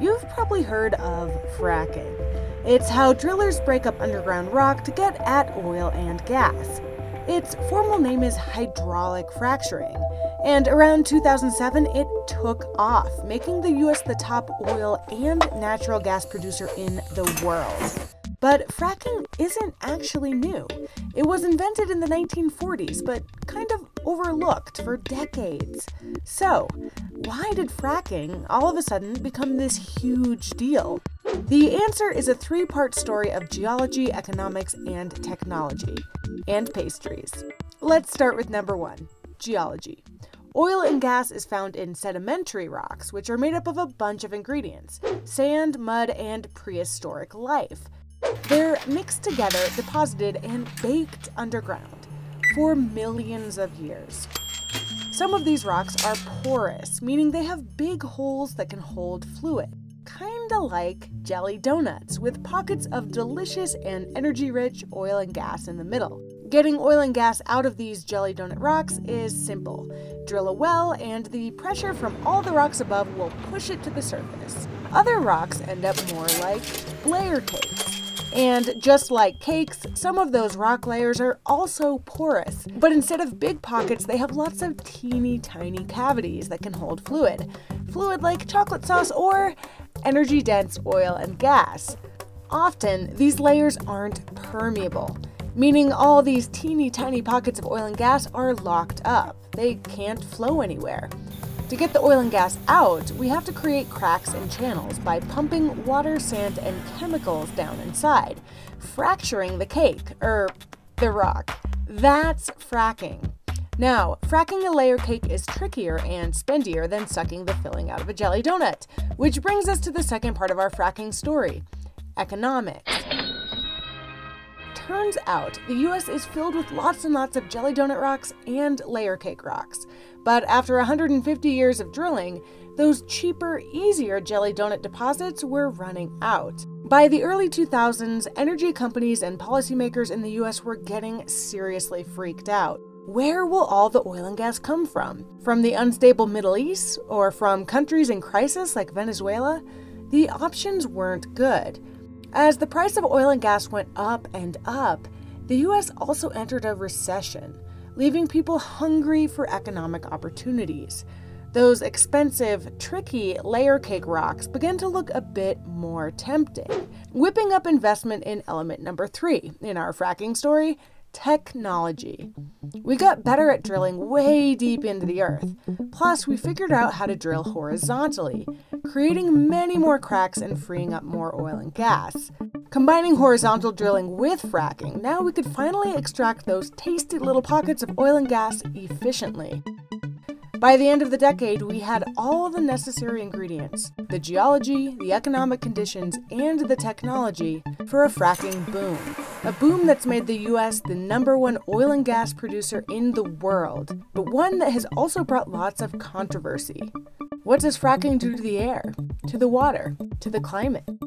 You've probably heard of fracking. It's how drillers break up underground rock to get at oil and gas. Its formal name is hydraulic fracturing, and around 2007 it took off, making the US the top oil and natural gas producer in the world. But fracking isn't actually new. It was invented in the 1940s, but kind of overlooked for decades. So, why did fracking all of a sudden become this huge deal? The answer is a three-part story of geology, economics, and technology. And pastries. Let's start with number one, geology. Oil and gas is found in sedimentary rocks, which are made up of a bunch of ingredients: sand, mud, and prehistoric life. They're mixed together, deposited, and baked underground for millions of years. Some of these rocks are porous, meaning they have big holes that can hold fluid, kinda like jelly donuts, with pockets of delicious and energy-rich oil and gas in the middle. Getting oil and gas out of these jelly donut rocks is simple. Drill a well, and the pressure from all the rocks above will push it to the surface. Other rocks end up more like layer cakes. And just like cakes, some of those rock layers are also porous, but instead of big pockets, they have lots of teeny tiny cavities that can hold fluid. Fluid like chocolate sauce or energy-dense oil and gas. Often, these layers aren't permeable, meaning all these teeny tiny pockets of oil and gas are locked up. They can't flow anywhere. To get the oil and gas out, we have to create cracks and channels by pumping water, sand, and chemicals down inside, fracturing the cake, the rock. That's fracking. Now, fracking a layer cake is trickier and spendier than sucking the filling out of a jelly donut, which brings us to the second part of our fracking story, economics. Turns out, the US is filled with lots and lots of jelly donut rocks and layer cake rocks. But after 150 years of drilling, those cheaper, easier jelly donut deposits were running out. By the early 2000s, energy companies and policymakers in the US were getting seriously freaked out. Where will all the oil and gas come from? From the unstable Middle East? Or from countries in crisis like Venezuela? The options weren't good. As the price of oil and gas went up and up, the US also entered a recession, leaving people hungry for economic opportunities. Those expensive, tricky layer cake rocks began to look a bit more tempting, whipping up investment in element number three in our fracking story, technology. We got better at drilling way deep into the earth. Plus, we figured out how to drill horizontally, creating many more cracks and freeing up more oil and gas. Combining horizontal drilling with fracking, now we could finally extract those tasty little pockets of oil and gas efficiently. By the end of the decade, we had all the necessary ingredients, the geology, the economic conditions, and the technology for a fracking boom. A boom that's made the US the #1 oil and gas producer in the world, but one that has also brought lots of controversy. What does fracking do to the air, to the water, to the climate?